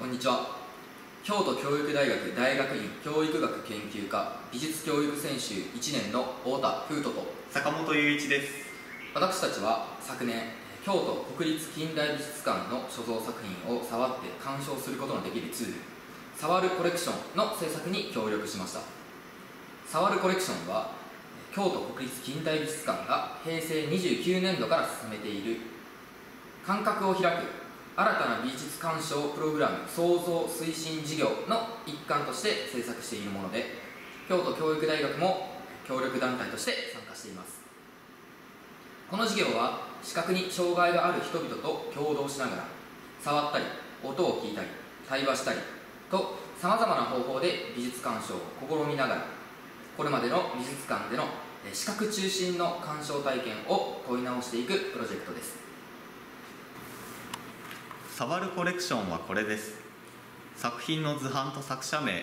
こんにちは。京都教育大学大学院教育学研究科美術教育専修1年の太田風斗と坂本雄一です。私たちは昨年、京都国立近代美術館の所蔵作品を触って鑑賞することのできるツール、触るコレクションの制作に協力しました。触るコレクションは、京都国立近代美術館が平成29年度から進めている感覚を開く新たな美術鑑賞プログラム創造推進事業の一環として制作しているもので、京都教育大学も協力団体として参加しています。この事業は視覚に障害がある人々と共同しながら、触ったり音を聞いたり対話したりとさまざまな方法で美術鑑賞を試みながら、これまでの美術館での視覚中心の鑑賞体験を問い直していくプロジェクトです。触るコレクションはこれです。作品の図版と作者名、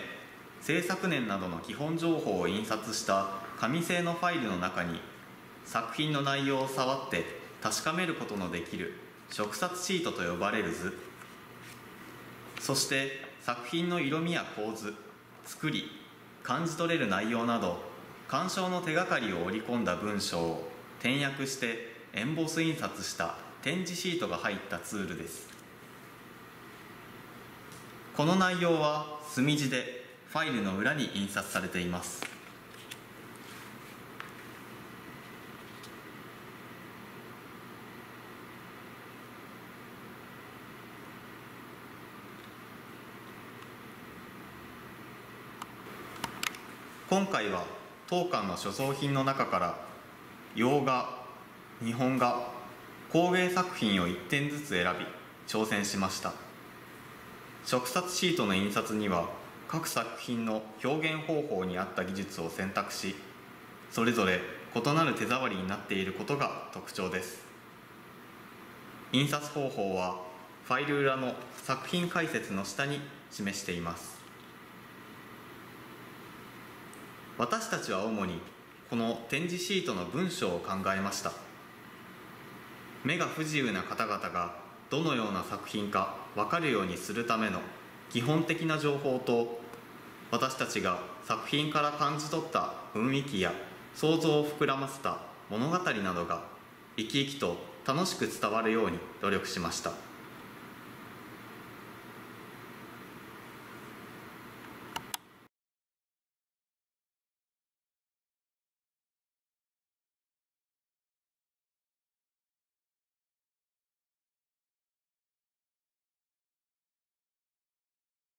制作年などの基本情報を印刷した紙製のファイルの中に、作品の内容を触って確かめることのできる触察シートと呼ばれる図、そして作品の色味や構図、作り、感じ取れる内容など鑑賞の手がかりを織り込んだ文章を点訳してエンボス印刷した展示シートが入ったツールです。この内容は墨字でファイルの裏に印刷されています。今回は当館の所蔵品の中から洋画、日本画、工芸作品を1点ずつ選び挑戦しました。触察シートの印刷には、各作品の表現方法に合った技術を選択し、それぞれ異なる手触りになっていることが特徴です。印刷方法はファイル裏の作品解説の下に示しています。私たちは主にこの展示シートの文章を考えました。目が不自由な方々がどのような作品か分かるようにするための基本的な情報と、私たちが作品から感じ取った雰囲気や想像を膨らませた物語などが生き生きと楽しく伝わるように努力しました。